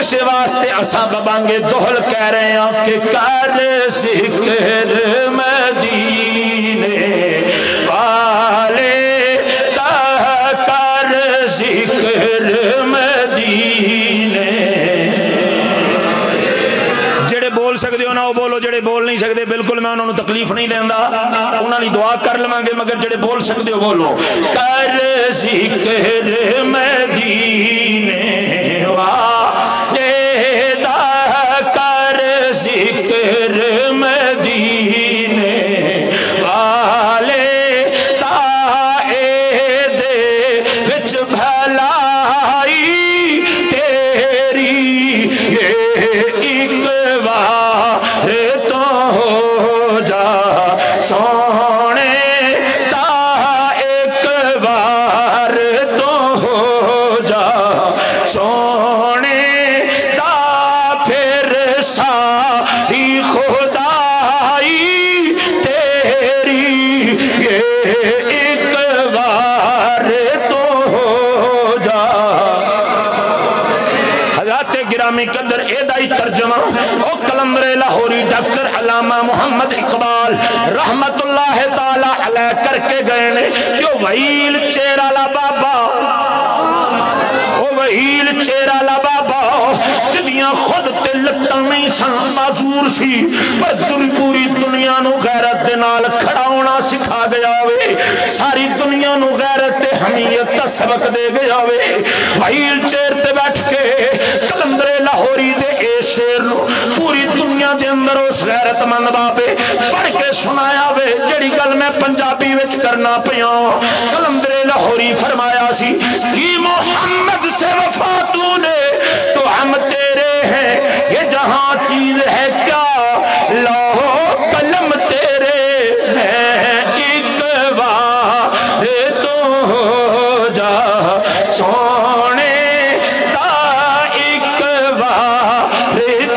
इस वास्ते असा बबांगे दोहल कह रहे हैं कि कर जिक्र मदीने वाले ता कर जिक्र मदीने। जेड़े बोल सकते हो ना वो बोलो, जेड़े बोल नहीं सकते बिल्कुल मैं उन्होंने तकलीफ नहीं देंदा, उन्होंने दुआ कर लवांगे, मगर जेड़े बोल सकते हो बोलो कर जिक्र मदीने वाले दा कर जिक्र मदीने वाले दा दे विच भलाई तेरी एक बार तो हो जा सोने दा एक बार तो हो जा सोने दा फिर सारी खुदाई तेरी ये एक बार तो हो जा। हज़रात गिरामी कदर एदा ही तर्जमा ओ कलमरे लाहौरी डॉक्टर अलामा मुहम्मद इकबाल रहमतुल्लाह ताला अलैह करके गए ने जो वहील चेहरा ला बाबा वहील चेहरा ला बाबा जिदियां खुद ते लत्तां नहीं सन माजूर सी पर पूरी दुनिया नू गैरत दे नाल खड़ा होना सिखा गया वे, सारी दुनिया नू गैरत ते हमीयत दा सबक दे गया वे। वहील चेहरे ते बैठ के कलंदरे लाहौरी दे ए शेर नू पूरी दुनिया दे अंदर उस गैरतमंद बाबे पढ़ के सुनाया वे जेड़ी गल मैं पंजाबी विच करना पिया। कलंदरे लाहौरी फरमाया सी कि मोहम्मद से वफा तूने तो हम तेरे हैं ये जहां चीज है क्या लाहो कलम तेरे हैं एक बार तो हो जा सोने दा एक बार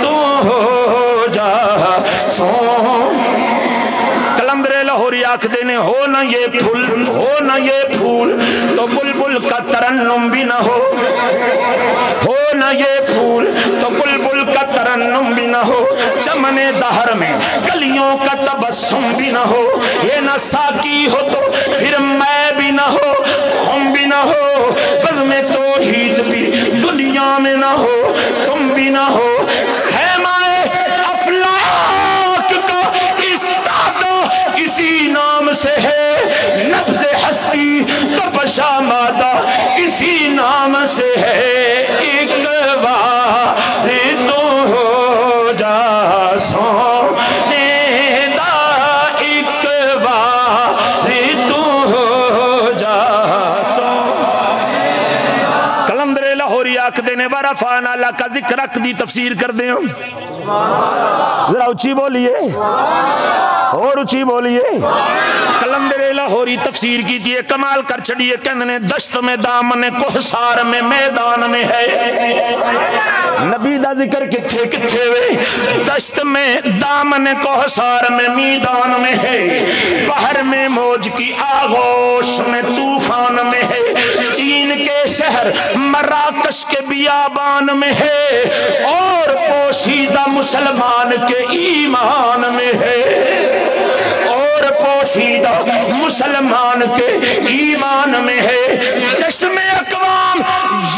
तो हो जा सो। कलंदरे लाहौरी आखदे ने हो ना ये फूल तो बुलबुल का तरन्नुम भी ना हो ना ये फूल तो बुलबुल का तरन्नुम भी ना हो, चमने दहर में कलियों का तबस्सुम भी ना हो, ये ना साकी हो तो फिर मैं भी ना हो, हम भी ना हो, बज़ में तौहीद भी दुनिया में ना हो, तुम भी ना हो, खैमाए अफलाक का इस्तादा इसी नाम से है, नब्ज़ हस्ती तो बशा मादा इसी नाम से है एक बार तो हो जा सोने दा एक बार तो हो जा सो। कलंदरे लाहौरी आखदे ने वरफाना लका ज़िक्रक दी तफसीर कर दे जरा उची बोलिए और उची बोलिए। कलंदरे लाहौरी तफसीर की थी कमाल कर छड़िए कहने दश्त में दामने कोहसार में मैदान में है नबी दा जिक्र किथे किथे वे दश्त में दामने कोहसार में मैदान में है बाहर में मौज की आगोश में तूफान में है चीन के शहर मराकश के बियाबान में है और पोशीदा मुसलमान के ईमान में है और पोशीदा मुसलमान के ईमान में है। चश्मे अकवाम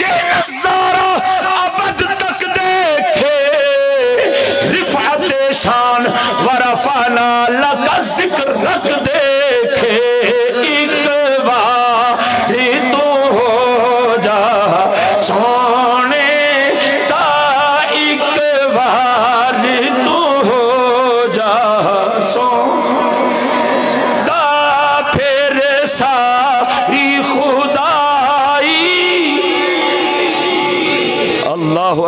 ये नजारा अबद तक देखे रिफाते शान वरफाना लका जिक्र रख देखे एक बार तो हो जा सोने दा एक बार तो हो जा सो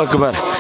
अकबर।